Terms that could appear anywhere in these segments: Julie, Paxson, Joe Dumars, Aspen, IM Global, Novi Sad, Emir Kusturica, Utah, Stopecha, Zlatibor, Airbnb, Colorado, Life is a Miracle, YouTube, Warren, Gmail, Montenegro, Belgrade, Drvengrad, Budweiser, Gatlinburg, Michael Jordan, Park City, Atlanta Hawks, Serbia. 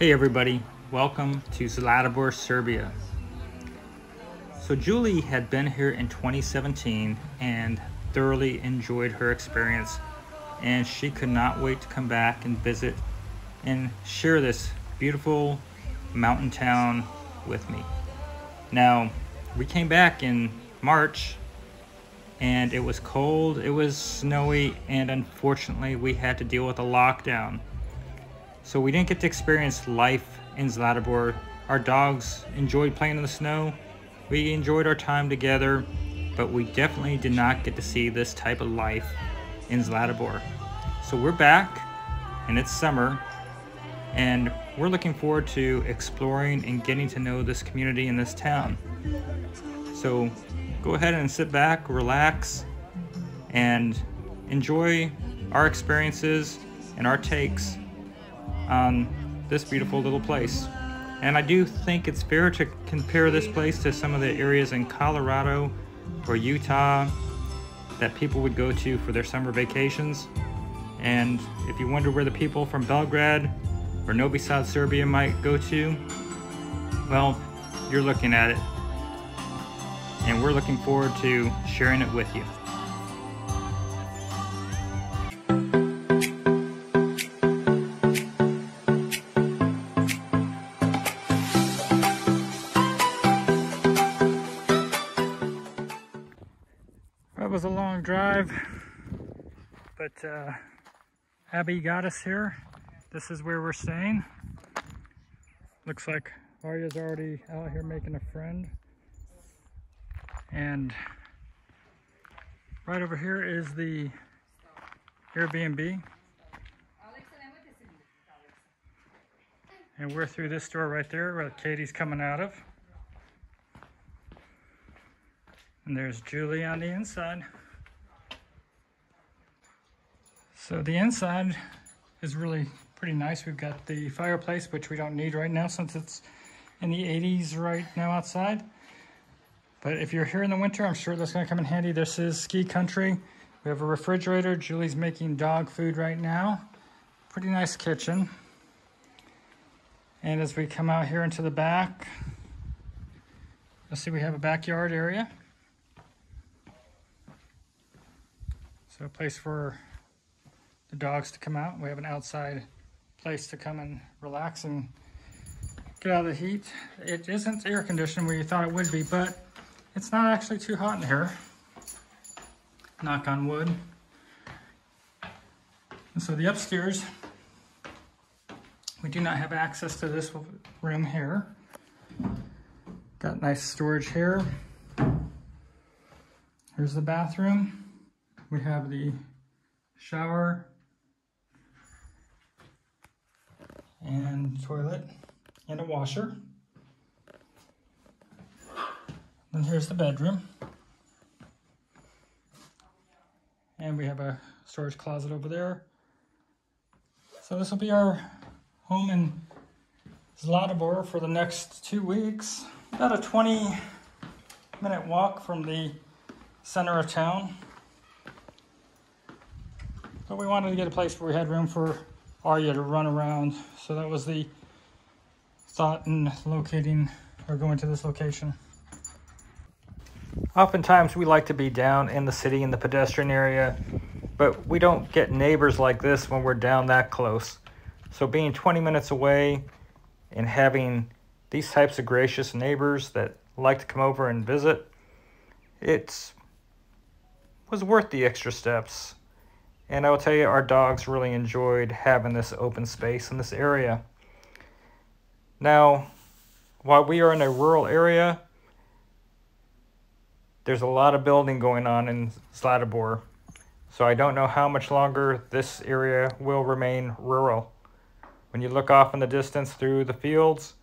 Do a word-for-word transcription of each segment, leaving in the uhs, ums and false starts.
Hey everybody, welcome to Zlatibor, Serbia. So Julie had been here in twenty seventeen and thoroughly enjoyed her experience, and she could not wait to come back and visit and share this beautiful mountain town with me. Now, we came back in March and it was cold, it was snowy, and unfortunately we had to deal with a lockdown. So we didn't get to experience life in Zlatibor. Our dogs enjoyed playing in the snow. We enjoyed our time together, but we definitely did not get to see this type of life in Zlatibor. So we're back and it's summer and we're looking forward to exploring and getting to know this community and this town. So go ahead and sit back, relax, and enjoy our experiences and our takes on this beautiful little place. And I do think it's fair to compare this place to some of the areas in Colorado or Utah that people would go to for their summer vacations. And if you wonder where the people from Belgrade or Novi Sad, Serbia might go to, well, you're looking at it. And we're looking forward to sharing it with you. Was a long drive, but uh, Abby got us here. This is where we're staying. Looks like Arya's already out here making a friend. And right over here is the Airbnb. And we're through this door right there where Katie's coming out of. And there's Julie on the inside. So the inside is really pretty nice. We've got the fireplace, which we don't need right now since it's in the eighties right now outside. But if you're here in the winter, I'm sure that's going to come in handy. This is ski country. We have a refrigerator. Julie's making dog food right now. Pretty nice kitchen. And as we come out here into the back, you'll see we have a backyard area. So a place for the dogs to come out. We have an outside place to come and relax and get out of the heat. It isn't air conditioned where you thought it would be, but it's not actually too hot in here. Knock on wood. And so the upstairs, we do not have access to this room here. Got nice storage here. Here's the bathroom. We have the shower and toilet and a washer. And here's the bedroom. And we have a storage closet over there. So this will be our home in Zlatibor for the next two weeks. About a twenty minute walk from the center of town. But we wanted to get a place where we had room for Arya to run around. So that was the thought in locating or going to this location. Oftentimes we like to be down in the city in the pedestrian area, but we don't get neighbors like this when we're down that close. So being twenty minutes away and having these types of gracious neighbors that like to come over and visit, it was worth the extra steps. And I will tell you, our dogs really enjoyed having this open space in this area. Now, while we are in a rural area, there's a lot of building going on in Zlatibor. So I don't know how much longer this area will remain rural. When you look off in the distance through the fields,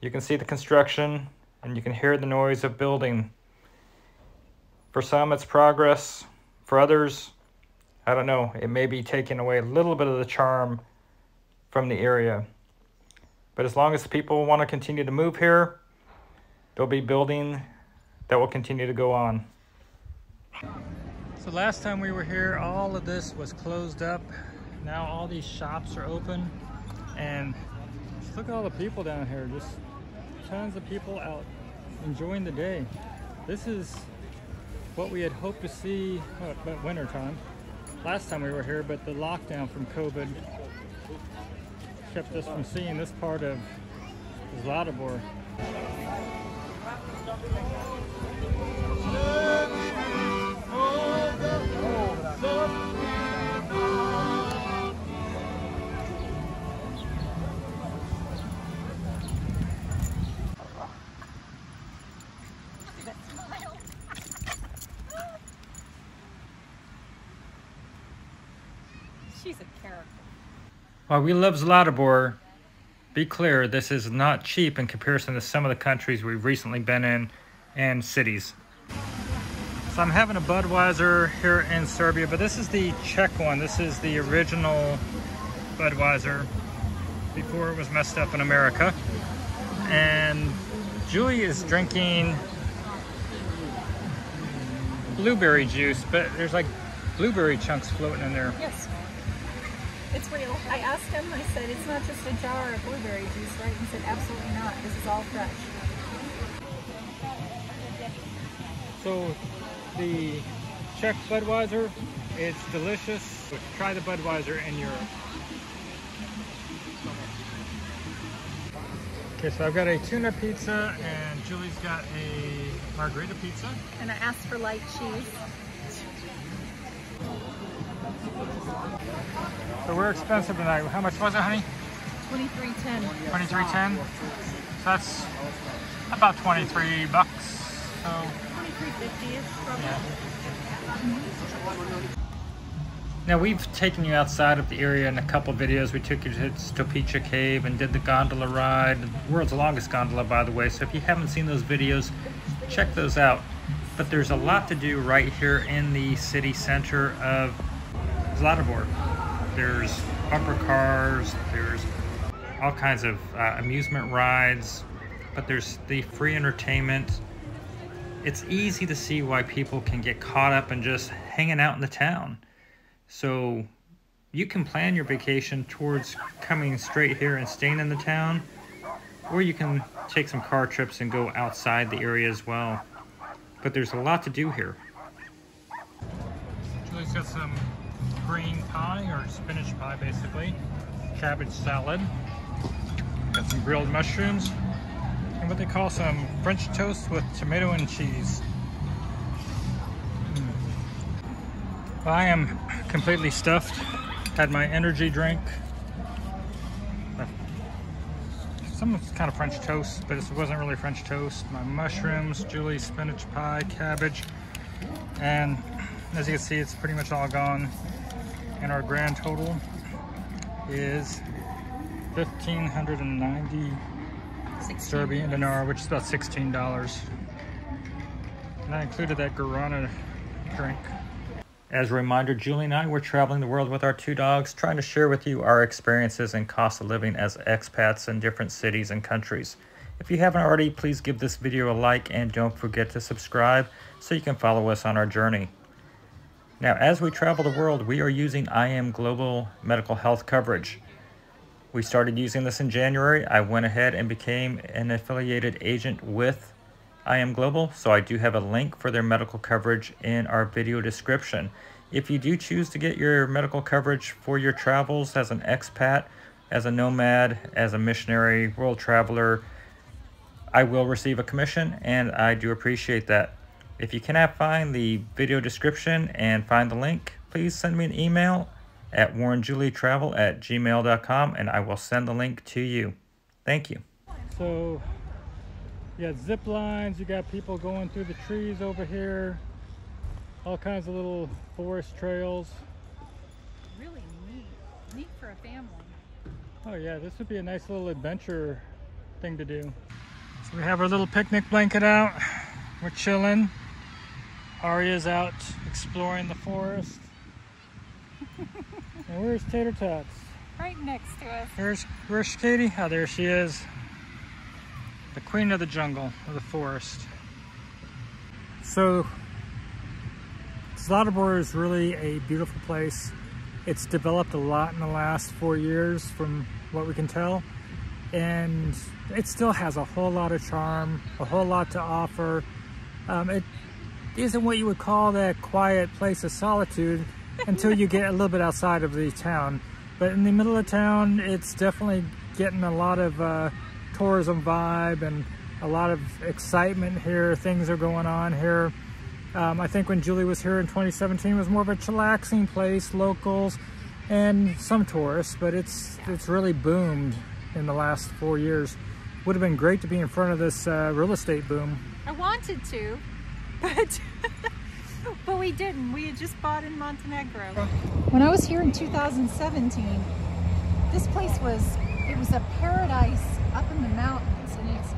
you can see the construction and you can hear the noise of building. For some, it's progress. For others, I don't know, it may be taking away a little bit of the charm from the area. But as long as people want to continue to move here, there'll be building that will continue to go on. So last time we were here, all of this was closed up. Now all these shops are open and Just look at all the people down here. Just tons of people out enjoying the day. This is what we had hoped to see about winter time. Last time we were here, but the lockdown from COVID kept us from seeing this part of Zlatibor. She's a character. While we love Zlatibor, be clear, this is not cheap in comparison to some of the countries we've recently been in and cities. So I'm having a Budweiser here in Serbia, but this is the Czech one. This is the original Budweiser before it was messed up in America. And Julie is drinking blueberry juice, but there's like blueberry chunks floating in there. Yes. It's real. I asked him, I said, it's not just a jar of blueberry juice, right? He said, absolutely not. This is all fresh. So the Czech Budweiser, it's delicious. Try the Budweiser in Europe. Okay, so I've got a tuna pizza and Julie's got a margarita pizza. And I asked for light cheese. So we're expensive tonight. How much was it, honey? twenty-three ten. twenty-three ten? So that's about twenty-three bucks. So twenty-three fifty-ish probably. Yeah. Mm-hmm. Now we've taken you outside of the area in a couple of videos. We took you to Stopecha Cave and did the gondola ride. The world's longest gondola, by the way. So if you haven't seen those videos, check those out. But there's a lot to do right here in the city center of Zlatibor. There's bumper cars, there's all kinds of uh, amusement rides, but there's the free entertainment. It's easy to see why people can get caught up in just hanging out in the town. So you can plan your vacation towards coming straight here and staying in the town, or you can take some car trips and go outside the area as well. But there's a lot to do here. Julie's got some green pie, or spinach pie basically, cabbage salad, got some grilled mushrooms, and what they call some French toast with tomato and cheese. Mm. I am completely stuffed, had my energy drink, some kind of French toast, but it wasn't really French toast. My mushrooms, Julie's spinach pie, cabbage, and as you can see, it's pretty much all gone. And our grand total is one thousand five hundred ninety Serbian dinar, which is about sixteen dollars. And I included that guarana drink. As a reminder, Julie and I were traveling the world with our two dogs, trying to share with you our experiences and cost of living as expats in different cities and countries. If you haven't already, please give this video a like and don't forget to subscribe so you can follow us on our journey. Now, as we travel the world, we are using I M Global medical health coverage. We started using this in January. I went ahead and became an affiliated agent with I M Global, so I do have a link for their medical coverage in our video description. If you do choose to get your medical coverage for your travels as an expat, as a nomad, as a missionary, world traveler, I will receive a commission, and I do appreciate that. If you cannot find the video description and find the link, please send me an email at warren julie travel at gmail dot com, and I will send the link to you. Thank you. So you got zip lines, you got people going through the trees over here, all kinds of little forest trails. Really neat, neat for a family. Oh yeah, this would be a nice little adventure thing to do. So we have our little picnic blanket out, we're chilling. Aria's out exploring the forest. And where's Tater Tots? Right next to us. Here's, where's Katie? Oh, there she is. The queen of the jungle, of the forest. So Zlatibor is really a beautiful place. It's developed a lot in the last four years from what we can tell. and it still has a whole lot of charm, a whole lot to offer. Um, it isn't what you would call that quiet place of solitude until you get a little bit outside of the town. But in the middle of town, it's definitely getting a lot of uh, tourism vibe and a lot of excitement here. Things are going on here. Um, I think when Julie was here in twenty seventeen, it was more of a chillaxing place, locals and some tourists, but it's, it's really boomed in the last four years. Would have been great to be in front of this uh, real estate boom. I wanted to, but but we didn't. We had just bought in Montenegro. When I was here in two thousand seventeen, this place was, it was a paradise up in the mountains, and it's,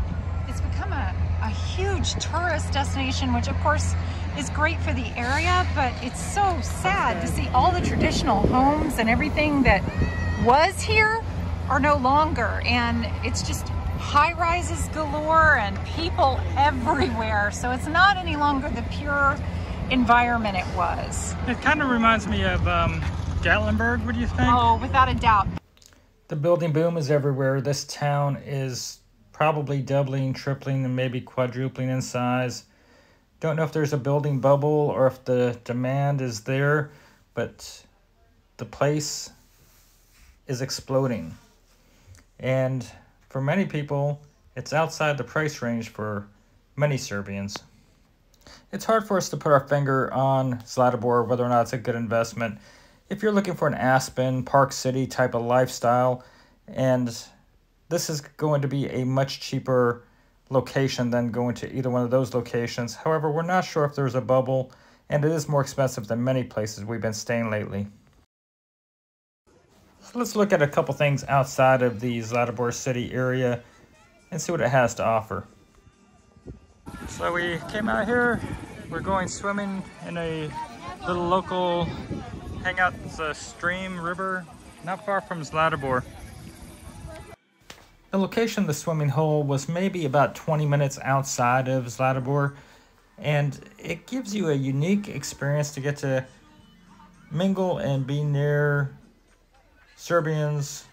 it's become a, a huge tourist destination, which of course is great for the area, but it's so sad to see all the traditional homes and everything that was here are no longer, and it's just high rises galore and people everywhere. So it's not any longer the pure environment it was. It kind of reminds me of um, Gatlinburg, would you think? Oh, without a doubt. The building boom is everywhere. This town is probably doubling, tripling, and maybe quadrupling in size. Don't know if there's a building bubble or if the demand is there, but the place is exploding. And for many people, it's outside the price range for many Serbians. It's hard for us to put our finger on Zlatibor, whether or not it's a good investment. If you're looking for an Aspen, Park City type of lifestyle, and this is going to be a much cheaper location than going to either one of those locations. However, we're not sure if there's a bubble, and it is more expensive than many places we've been staying lately. So let's look at a couple things outside of the Zlatibor city area and see what it has to offer. So we came out here, we're going swimming in a little local hangout. It's a stream, river, not far from Zlatibor. The location of the swimming hole was maybe about twenty minutes outside of Zlatibor, and it gives you a unique experience to get to mingle and be near Serbians,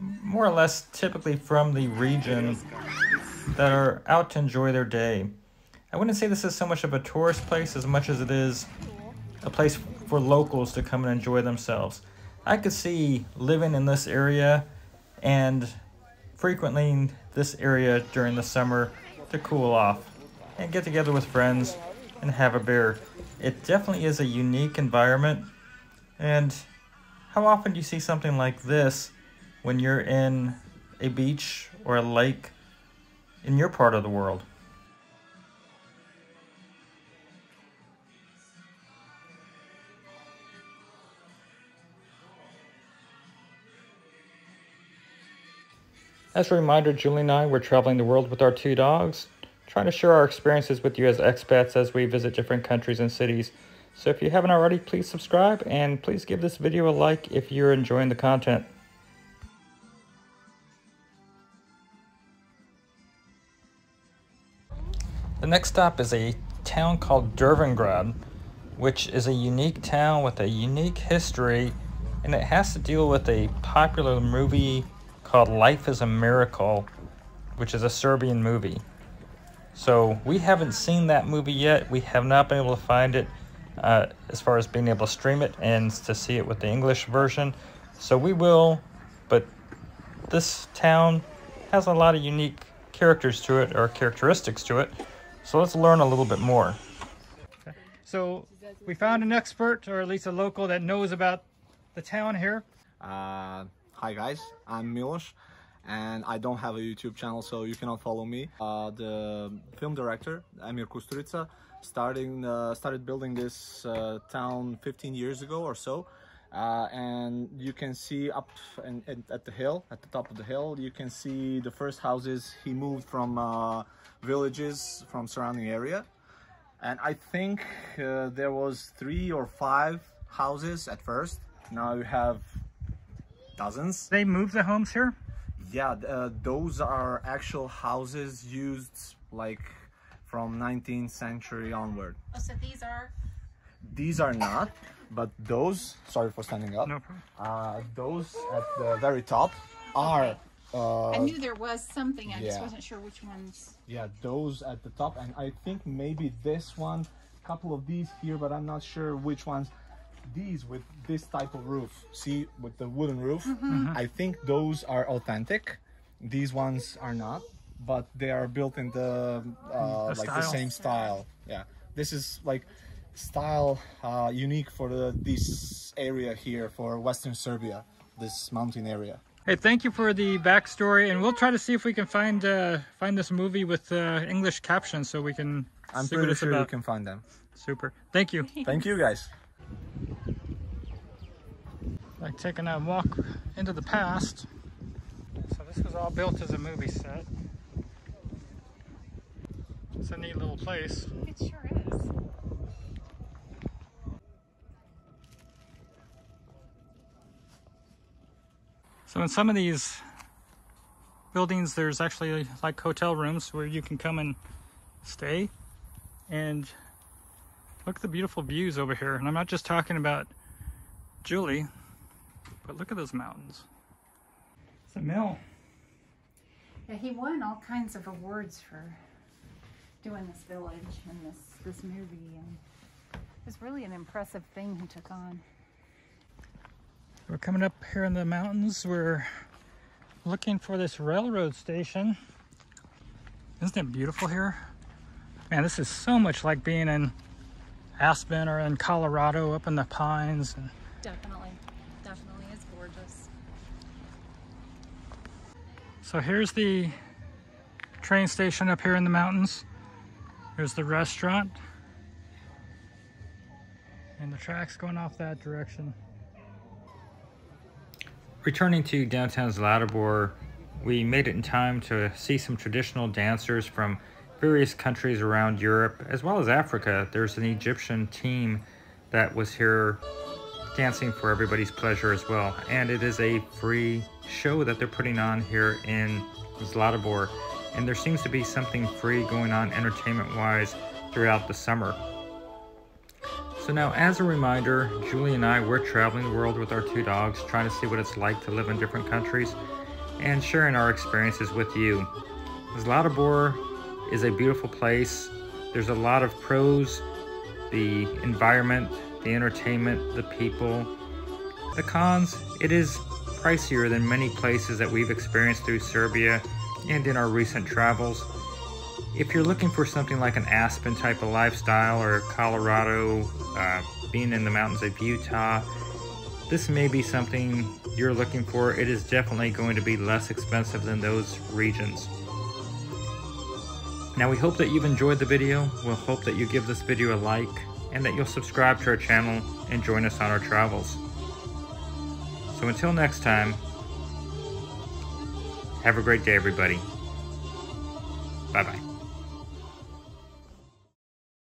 more or less typically from the region, that are out to enjoy their day. I wouldn't say this is so much of a tourist place as much as it is a place for locals to come and enjoy themselves. I could see living in this area and frequenting this area during the summer to cool off and get together with friends and have a beer. It definitely is a unique environment, and how often do you see something like this when you're in a beach or a lake in your part of the world? As a reminder, Julie and I were traveling the world with our two dogs, trying to share our experiences with you as expats as we visit different countries and cities. So if you haven't already, please subscribe, and please give this video a like if you're enjoying the content. The next stop is a town called Drvengrad, which is a unique town with a unique history, and it has to deal with a popular movie called Life is a Miracle, which is a Serbian movie. So we haven't seen that movie yet. We have not been able to find it uh, as far as being able to stream it and to see it with the English version. So we will, but this town has a lot of unique characters to it, or characteristics to it. So let's learn a little bit more. Okay. So we found an expert, or at least a local that knows about the town here. Uh, hi guys, I'm Milos, and I don't have a YouTube channel, so you cannot follow me. Uh, the film director, Emir Kusturica, starting, uh, started building this uh, town fifteen years ago or so. Uh, and you can see up and, and at the hill, at the top of the hill, you can see the first houses he moved from uh, villages from surrounding area. And I think uh, there was three or five houses at first. Now you have dozens. They moved the homes here? Yeah, uh, those are actual houses used like from nineteenth century onward. Oh, so these are? These are not. But those, sorry for standing up, no problem. Uh, those at the very top are Uh, I knew there was something, I yeah. just wasn't sure which ones. Yeah, those at the top, and I think maybe this one, a couple of these here, but I'm not sure which ones. These with this type of roof, see, with the wooden roof, mm-hmm. Mm-hmm. I think those are authentic. These ones are not, but they are built in the, uh, the like style. the same style. Yeah, this is like style uh, unique for the, this area here, for Western Serbia, this mountain area. Hey, thank you for the backstory, and we'll try to see if we can find uh, find this movie with uh, English captions, so we can. I'm see pretty what it's sure about. you can find them. Super. Thank you. Thank you, guys. Like taking a walk into the past. So this was all built as a movie set. It's a neat little place. It sure is. So in some of these buildings, there's actually like hotel rooms where you can come and stay. And look at the beautiful views over here. And I'm not just talking about Julie, but look at those mountains. It's a mill. Yeah, he won all kinds of awards for doing this village and this, this movie. And it was really an impressive thing he took on. We're coming up here in the mountains. We're looking for this railroad station. Isn't it beautiful here? Man, this is so much like being in Aspen or in Colorado, up in the pines. And definitely, definitely, it's gorgeous. So here's the train station up here in the mountains. Here's the restaurant. And the track's going off that direction. Returning to downtown Zlatibor, we made it in time to see some traditional dancers from various countries around Europe, as well as Africa. There's an Egyptian team that was here dancing for everybody's pleasure as well. And it is a free show that they're putting on here in Zlatibor. And there seems to be something free going on entertainment-wise throughout the summer. So now, as a reminder, Julie and I, we're traveling the world with our two dogs, trying to see what it's like to live in different countries and sharing our experiences with you. Zlatibor is a beautiful place. There's a lot of pros: the environment, the entertainment, the people. The cons, it is pricier than many places that we've experienced through Serbia and in our recent travels. If you're looking for something like an Aspen type of lifestyle, or Colorado, uh, being in the mountains of Utah, this may be something you're looking for. It is definitely going to be less expensive than those regions. Now, we hope that you've enjoyed the video. We'll hope that you give this video a like, and that you'll subscribe to our channel and join us on our travels. So until next time, have a great day, everybody. Bye-bye.